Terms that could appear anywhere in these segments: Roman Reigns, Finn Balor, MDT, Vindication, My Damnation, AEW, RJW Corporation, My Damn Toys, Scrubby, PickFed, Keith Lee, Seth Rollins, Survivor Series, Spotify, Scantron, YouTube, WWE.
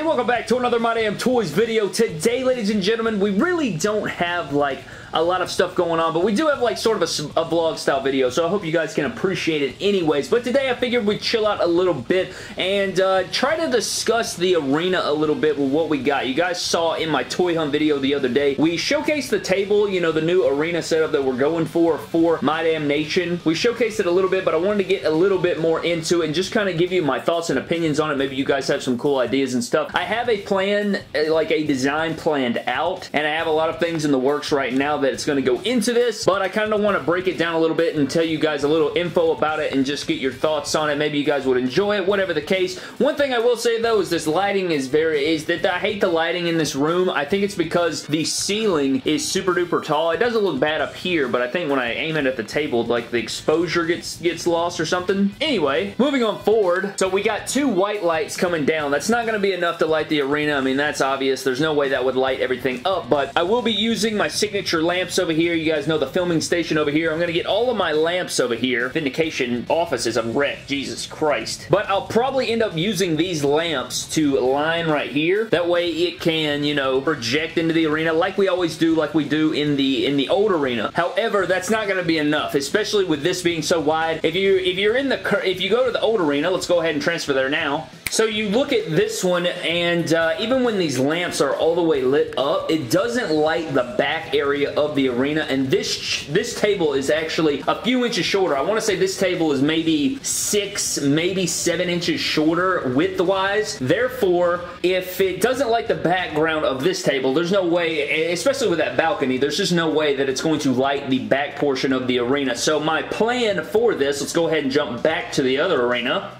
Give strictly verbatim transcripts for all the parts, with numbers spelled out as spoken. everybody, welcome back to another My Damn Toys video. Today, ladies and gentlemen, we really don't have like a lot of stuff going on, but we do have like sort of a, a vlog style video, so I hope you guys can appreciate it anyways. But today I figured we'd chill out a little bit and uh, try to discuss the arena a little bit with what we got. You guys saw in my toy hunt video the other day, we showcased the table, you know, the new arena setup that we're going for for My Damnation. We showcased it a little bit, but I wanted to get a little bit more into it and just kind of give you my thoughts and opinions on it. Maybe you guys have some cool ideas and stuff. I have a plan, like a design planned out, and I have a lot of things in the works right now that it's going to go into this, but I kind of want to break it down a little bit and tell you guys a little info about it and just get your thoughts on it. Maybe you guys would enjoy it, whatever the case. One thing I will say though is this lighting is very, is that I hate the lighting in this room. I think it's because the ceiling is super duper tall. It doesn't look bad up here, but I think when I aim it at the table, like the exposure gets gets lost or something. Anyway, moving on forward. So we got two white lights coming down. That's not going to be enough to light the arena. I mean, that's obvious. There's no way that would light everything up, but I will be using my signature light lamps over here. You guys know the filming station over here. I'm going to get all of my lamps over here. Vindication offices, I'm wrecked. Jesus Christ. But I'll probably end up using these lamps to line right here. That way it can, you know, project into the arena like we always do, like we do in the in the old arena. However, that's not going to be enough, especially with this being so wide. If you if you're in the if you go to the old arena, let's go ahead and transfer there now. So you look at this one, and uh, even when these lamps are all the way lit up, it doesn't light the back area of the arena, and this this table is actually a few inches shorter. I want to say this table is maybe six, maybe seven inches shorter width-wise. Therefore, if it doesn't light the background of this table, there's no way, especially with that balcony, there's just no way that it's going to light the back portion of the arena. So my plan for this, let's go ahead and jump back to the other arena,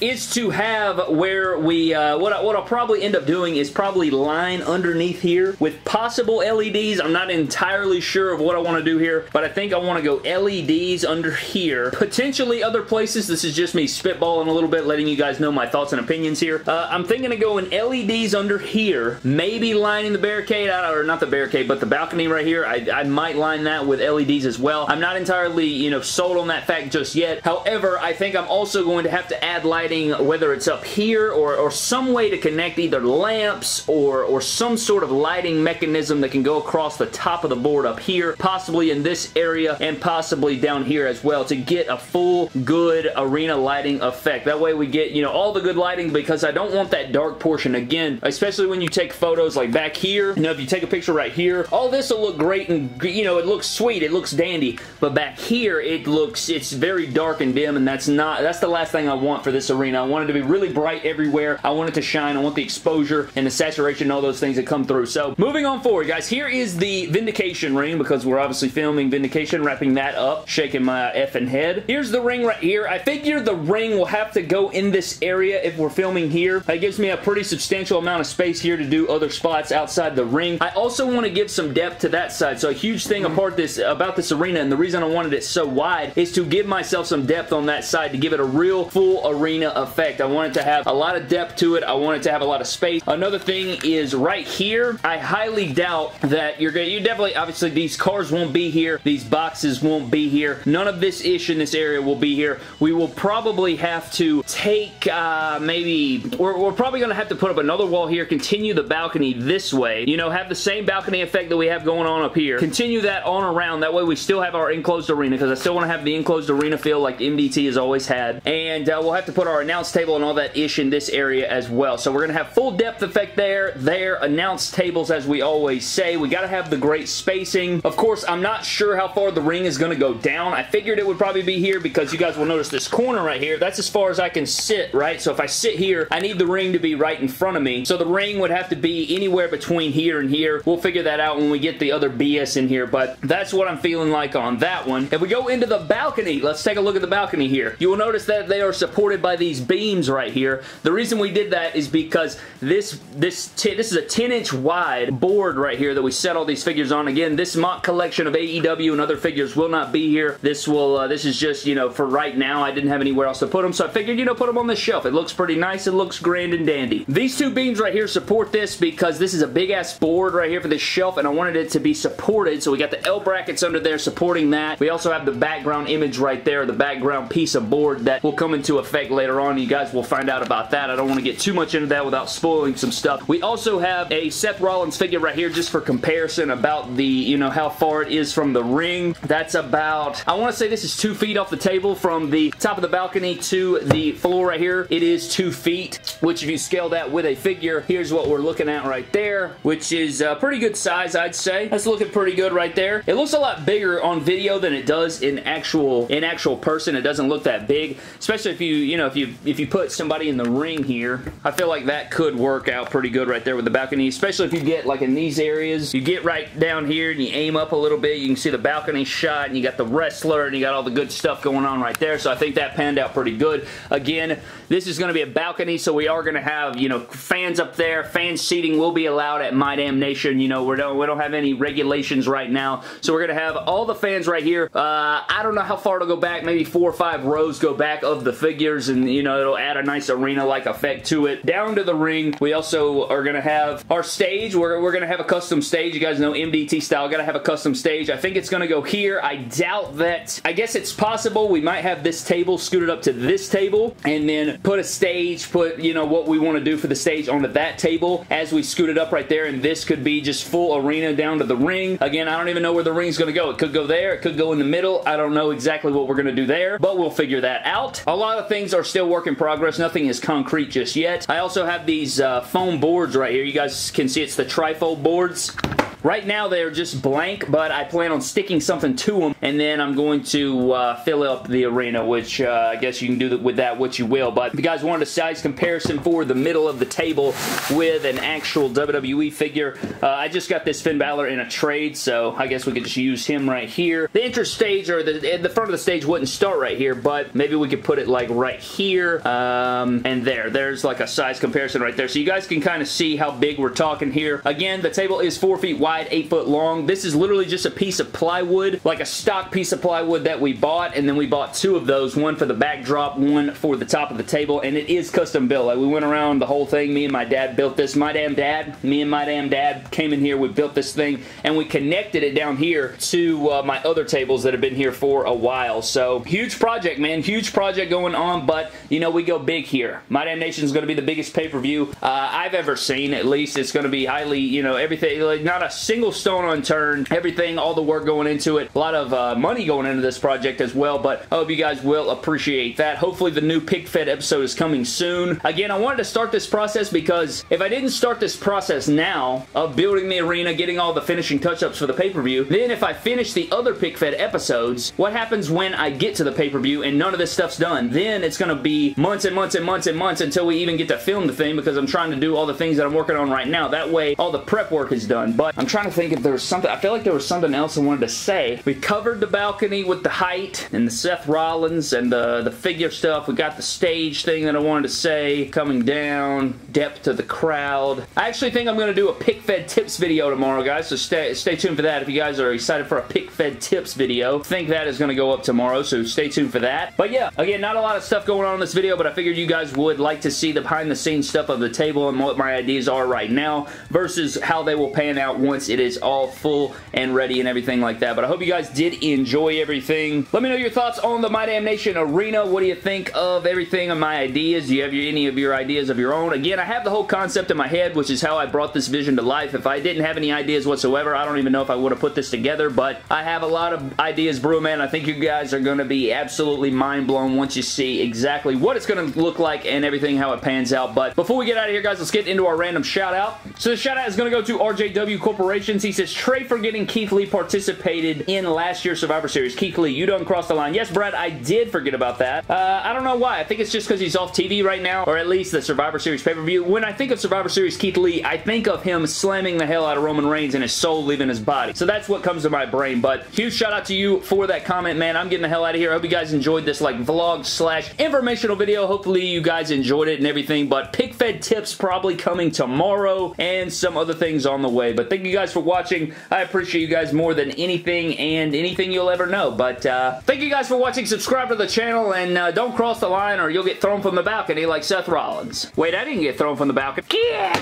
is to have where we, uh, what, I, what I'll probably end up doing is probably line underneath here with possible L E Ds. I'm not entirely sure of what I want to do here, but I think I want to go L E Ds under here. Potentially other places. This is just me spitballing a little bit, letting you guys know my thoughts and opinions here. Uh, I'm thinking of going L E Ds under here, maybe lining the barricade, out, or not the barricade, but the balcony right here. I, I might line that with L E Ds as well. I'm not entirely, you know, sold on that fact just yet. However, I think I'm also going to have to add lighting, whether it's up here or, or some way to connect either lamps or, or some sort of lighting mechanism that can go across the top of the board up here, possibly in this area, and possibly down here as well, to get a full good arena lighting effect. That way we get, you know, all the good lighting, because I don't want that dark portion again, especially when you take photos like back here. You know, if you take a picture right here, all this will look great and, you know, it looks sweet, it looks dandy, but back here it looks, it's very dark and dim, and that's not, that's the last thing I want for this arena. I want it to be really bright everywhere. I want it to shine. I want the exposure and the saturation and all those things that come through. So moving on forward, guys, here is the Vindication ring, because we're obviously filming Vindication, wrapping that up, shaking my effing head. Here's the ring right here. I figure the ring will have to go in this area if we're filming here. That gives me a pretty substantial amount of space here to do other spots outside the ring. I also want to give some depth to that side. So a huge thing apart this about this arena, and the reason I wanted it so wide, is to give myself some depth on that side to give it a real full arena effect. I want it to have a lot of depth to it. I want it to have a lot of space. Another thing is right here, I highly doubt that you're going to, you definitely, obviously these cars won't be here. These boxes won't be here. None of this ish in this area will be here. We will probably have to take uh, maybe, we're, we're probably going to have to put up another wall here, continue the balcony this way, you know, have the same balcony effect that we have going on up here. Continue that on around. That way we still have our enclosed arena, because I still want to have the enclosed arena feel like M D T has always had. And uh, we'll have to put our Our announce table and all that ish in this area as well. So we're going to have full depth effect there, there, announce tables as we always say. We got to have the great spacing. Of course, I'm not sure how far the ring is going to go down. I figured it would probably be here, because you guys will notice this corner right here. That's as far as I can sit, right? So if I sit here, I need the ring to be right in front of me. So the ring would have to be anywhere between here and here. We'll figure that out when we get the other B S in here, but that's what I'm feeling like on that one. If we go into the balcony, let's take a look at the balcony here. You will notice that they are supported by the these beams right here. The reason we did that is because this this this is a ten inch wide board right here that we set all these figures on. Again, this mock collection of A E W and other figures will not be here. This will uh, this is just, you know, for right now. I didn't have anywhere else to put them, so I figured, you know, put them on this shelf. It looks pretty nice. It looks grand and dandy. These two beams right here support this, because this is a big ass board right here for this shelf, and I wanted it to be supported. So we got the L brackets under there supporting that. We also have the background image right there, the background piece of board that will come into effect later later on. You guys will find out about that. I don't want to get too much into that without spoiling some stuff. We also have a Seth Rollins figure right here just for comparison about the, you know, how far it is from the ring. That's about, I want to say this is two feet off the table from the top of the balcony to the floor right here. It is two feet, which if you scale that with a figure, here's what we're looking at right there, which is a pretty good size, I'd say. That's looking pretty good right there. It looks a lot bigger on video than it does in actual in actual person. It doesn't look that big, especially if you, you know, if you if you put somebody in the ring here. I feel like that could work out pretty good right there with the balcony, especially if you get like in these areas. You get right down here and you aim up a little bit, you can see the balcony shot, and you got the wrestler, and you got all the good stuff going on right there. So I think that panned out pretty good. Again, this is going to be a balcony, so we are going to have, you know, fans up there. Fan seating will be allowed at My Damnation. You know, we don't we don't have any regulations right now, so we're going to have all the fans right here. Uh, I don't know how far it'll go back. Maybe four or five rows go back of the figures, and you know, it'll add a nice arena-like effect to it. Down to the ring, we also are going to have our stage. We're, we're going to have a custom stage. You guys know M D T style, got to have a custom stage. I think it's going to go here. I doubt that. I guess it's possible we might have this table scooted up to this table, and then put a stage, put, you know, what we want to do for the stage onto that table as we scoot it up right there, and this could be just full arena down to the ring. Again, I don't even know where the ring's going to go. It could go there. It could go in the middle. I don't know exactly what we're going to do there, but we'll figure that out. A lot of things are still work in progress. Nothing is concrete just yet. I also have these uh, foam boards right here. You guys can see it's the trifold boards. Right now, they're just blank, but I plan on sticking something to them, and then I'm going to uh, fill up the arena, which uh, I guess you can do with that what you will. But if you guys wanted a size comparison for the middle of the table with an actual W W E figure, uh, I just got this Finn Balor in a trade, so I guess we could just use him right here. The interstage, or the, the front of the stage wouldn't start right here, but maybe we could put it like right here, um, and there. There's like a size comparison right there, so you guys can kind of see how big we're talking here. Again, the table is four feet wide, eight foot long. This is literally just a piece of plywood, like a stock piece of plywood that we bought, and then we bought two of those, one for the backdrop, one for the top of the table, and it is custom built. Like, we went around the whole thing. Me and my dad built this. My damn dad, me and my damn dad came in here, we built this thing, and we connected it down here to uh, my other tables that have been here for a while. So huge project, man. Huge project going on, but you know, we go big here. My Damnation is going to be the biggest pay-per-view uh, I've ever seen, at least. It's going to be highly, you know, everything, like, not a single stone unturned, everything, all the work going into it, a lot of uh, money going into this project as well, but I hope you guys will appreciate that. Hopefully the new PickFed episode is coming soon. Again, I wanted to start this process because if I didn't start this process now of building the arena, getting all the finishing touch-ups for the pay-per-view, then if I finish the other PickFed episodes, what happens when I get to the pay-per-view and none of this stuff's done? Then it's going to be months and months and months and months until we even get to film the thing, because I'm trying to do all the things that I'm working on right now. That way, all the prep work is done, but I'm trying trying to think if there was something. I feel like there was something else I wanted to say. We covered the balcony with the height and the Seth Rollins and the, the figure stuff. We got the stage thing that I wanted to say. Coming down, depth to the crowd. I actually think I'm going to do a PickFed tips video tomorrow, guys, so stay, stay tuned for that. If you guys are excited for a PickFed tips video, I think that is going to go up tomorrow, so stay tuned for that. But yeah, again, not a lot of stuff going on in this video, but I figured you guys would like to see the behind-the-scenes stuff of the table and what my ideas are right now versus how they will pan out once it is all full and ready and everything like that. But I hope you guys did enjoy everything. Let me know your thoughts on the My Damnation arena. What do you think of everything and my ideas? Do you have your, any of your ideas of your own? Again, I have the whole concept in my head, which is how I brought this vision to life. If I didn't have any ideas whatsoever, I don't even know if I would have put this together, but I have a lot of ideas brewing, man. I think you guys are going to be absolutely mind blown once you see exactly what it's going to look like and everything, how it pans out. But before we get out of here, guys, let's get into our random shout out. So the shout out is going to go to R J W Corporation. He says, Trey for getting Keith Lee participated in last year's Survivor Series. Keith Lee, you done crossed the line. Yes, Brad, I did forget about that. Uh, I don't know why. I think it's just because he's off T V right now, or at least the Survivor Series pay-per-view. When I think of Survivor Series Keith Lee, I think of him slamming the hell out of Roman Reigns and his soul leaving his body. So that's what comes to my brain, but huge shout out to you for that comment, man. I'm getting the hell out of here. I hope you guys enjoyed this like vlog slash informational video. Hopefully you guys enjoyed it and everything, but PickFed tips probably coming tomorrow and some other things on the way, but thank you guys for watching. I appreciate you guys more than anything, and anything you'll ever know. But uh, thank you guys for watching. Subscribe to the channel, and uh, don't cross the line or you'll get thrown from the balcony like Seth Rollins. Wait, I didn't get thrown from the balcony. Yeah.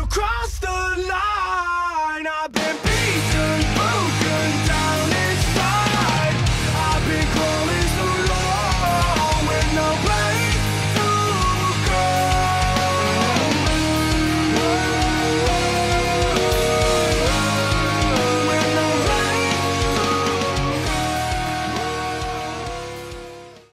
You crossed the line. I've been